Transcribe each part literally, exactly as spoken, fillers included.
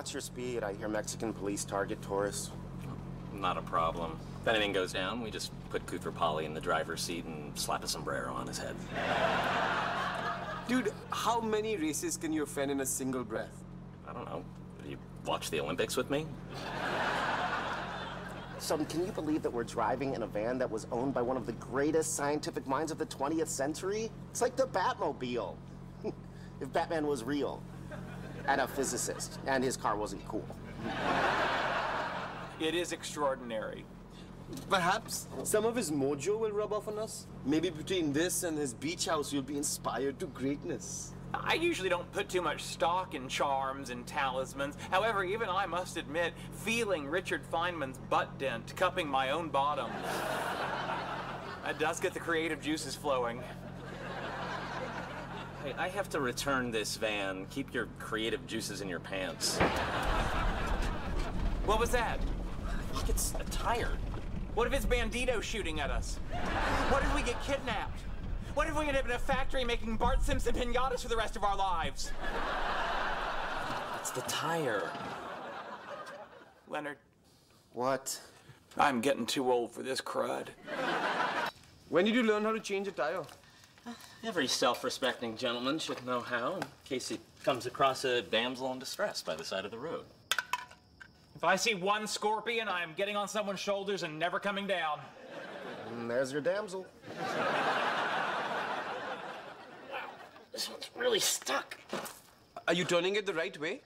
watch your speed. I hear Mexican police target tourists. Not a problem. If anything goes down, we just put Koothrappali in the driver's seat and slap a sombrero on his head. Dude, how many races can you offend in a single breath? I don't know. You watch the Olympics with me? So, can you believe that we're driving in a van that was owned by one of the greatest scientific minds of the twentieth century? It's like the Batmobile. If Batman was real, and a physicist, and his car wasn't cool. It is extraordinary. Perhaps some of his mojo will rub off on us. Maybe between this and his beach house, you'll be inspired to greatness. I usually don't put too much stock in charms and talismans. However, even I must admit, feeling Richard Feynman's butt dent, cupping my own bottom. That does get the creative juices flowing. Hey, I have to return this van. Keep your creative juices in your pants. What was that? Look, it's a tire. What if it's Bandito shooting at us? What if we get kidnapped? What if we end up in a factory making Bart Simpson pinatas for the rest of our lives? It's the tire. Leonard. What? I'm getting too old for this crud. When did you learn how to change a tire? Every self-respecting gentleman should know how, in case he comes across a damsel in distress by the side of the road. If I see one scorpion, I am getting on someone's shoulders and never coming down. And there's your damsel. This one's really stuck. Are you turning it the right way?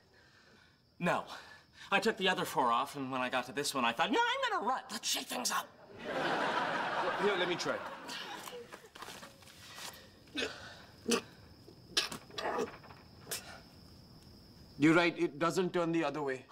No. I took the other four off, and when I got to this one, I thought, no, I'm gonna run. Let's shake things up. Here, let me try. You're right, it doesn't turn the other way.